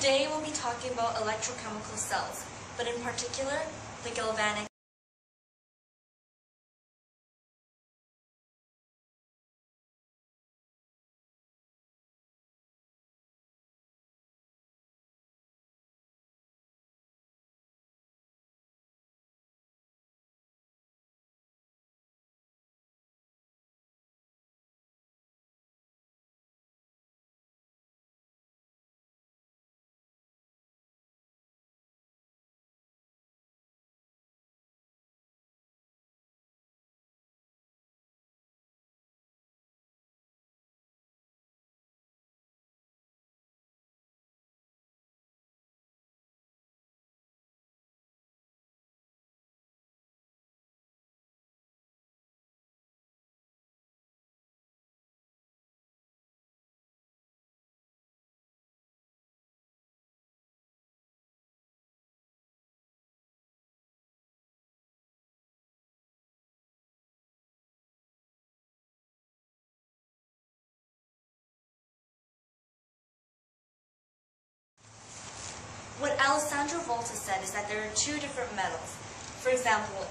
Today we'll be talking about electrochemical cells, but in particular, the galvanic. What Alessandro Volta said is that there are two different metals. For example,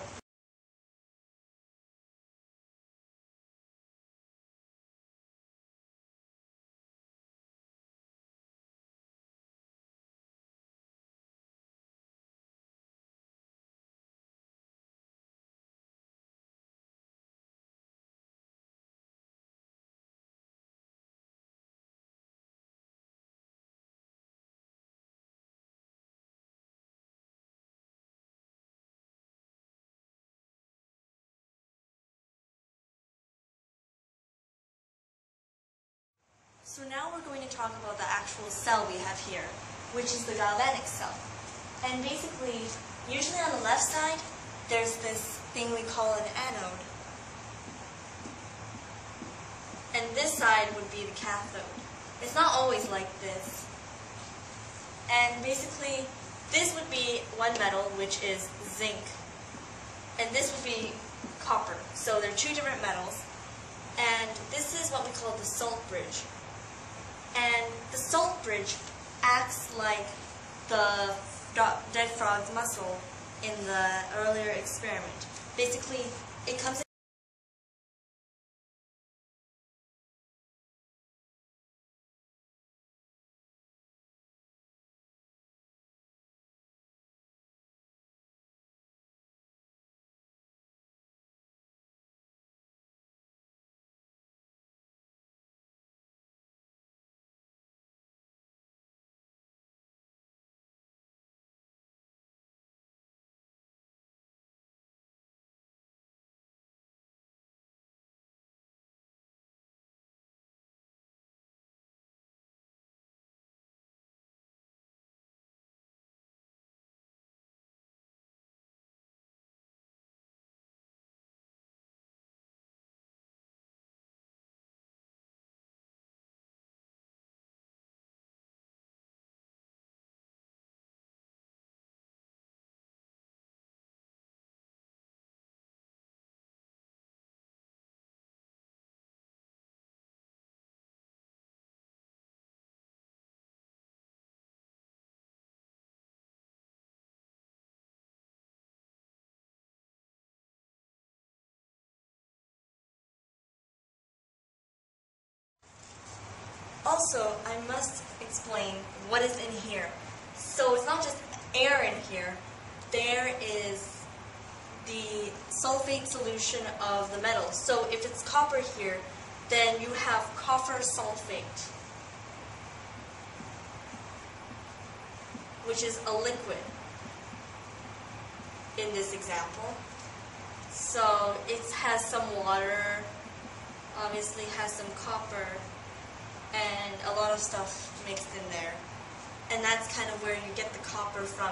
so now we're going to talk about the actual cell we have here, which is the galvanic cell. And basically, usually on the left side, there's this thing we call an anode. And this side would be the cathode. It's not always like this. And basically, this would be one metal, which is zinc. And this would be copper. So they're two different metals. And this is what we call the salt bridge. And the salt bridge acts like the dead frog's muscle in the earlier experiment. Basically, it comes in. Also, I must explain what is in here. So it's not just air in here. There is the sulfate solution of the metal. So if it's copper here, then you have copper sulfate, which is a liquid in this example. So it has some water, obviously has some copper, and a lot of stuff mixed in there. And that's kind of where you get the copper from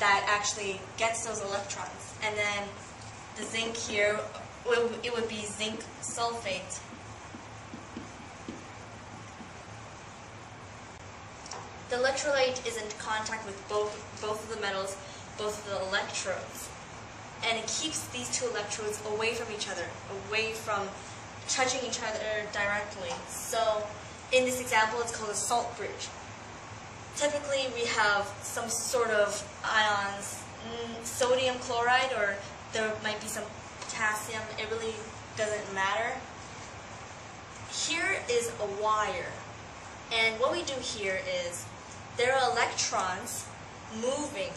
that actually gets those electrons. And then the zinc here, it would be zinc sulfate. The electrolyte is in contact with both of the metals, both of the electrodes. And it keeps these two electrodes away from each other, away from touching each other directly. So in this example, it's called a salt bridge. typically we have some sort of ions, sodium chloride, or there might be some potassium. It really doesn't matter. Here is a wire, and what we do here is there are electrons moving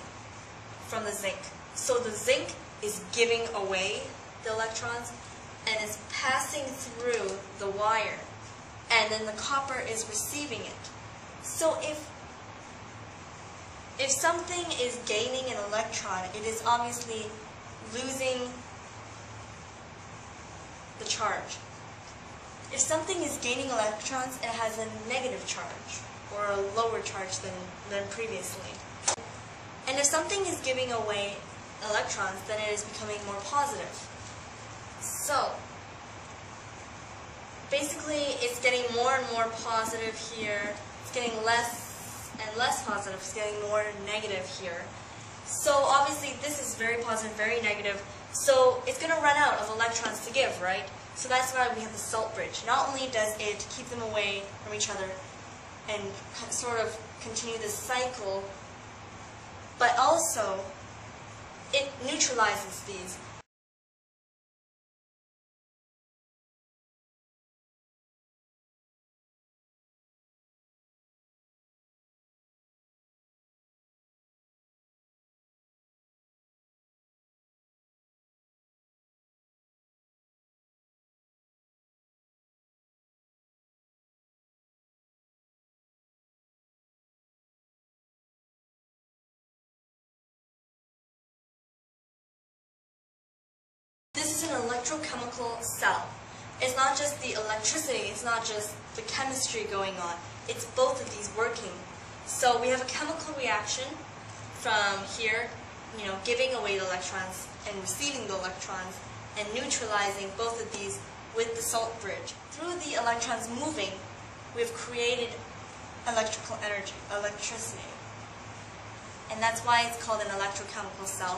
from the zinc. So the zinc is giving away the electrons and it's passing through the wire, and then the copper is receiving it. So if something is gaining an electron, it is obviously losing the charge. If something is gaining electrons, it has a negative charge, or a lower charge than previously. And if something is giving away electrons, then it is becoming more positive. So, basically it's getting more and more positive here, it's getting less and less positive, it's getting more negative here. So obviously this is very positive, very negative, so it's going to run out of electrons to give, right? So that's why we have the salt bridge. Not only does it keep them away from each other and sort of continue this cycle, but also it neutralizes these. This is an electrochemical cell. It's not just the electricity, it's not just the chemistry going on, it's both of these working. So we have a chemical reaction from here, you know, giving away the electrons and receiving the electrons, and neutralizing both of these with the salt bridge. Through the electrons moving, we've created electrical energy, electricity. And that's why it's called an electrochemical cell.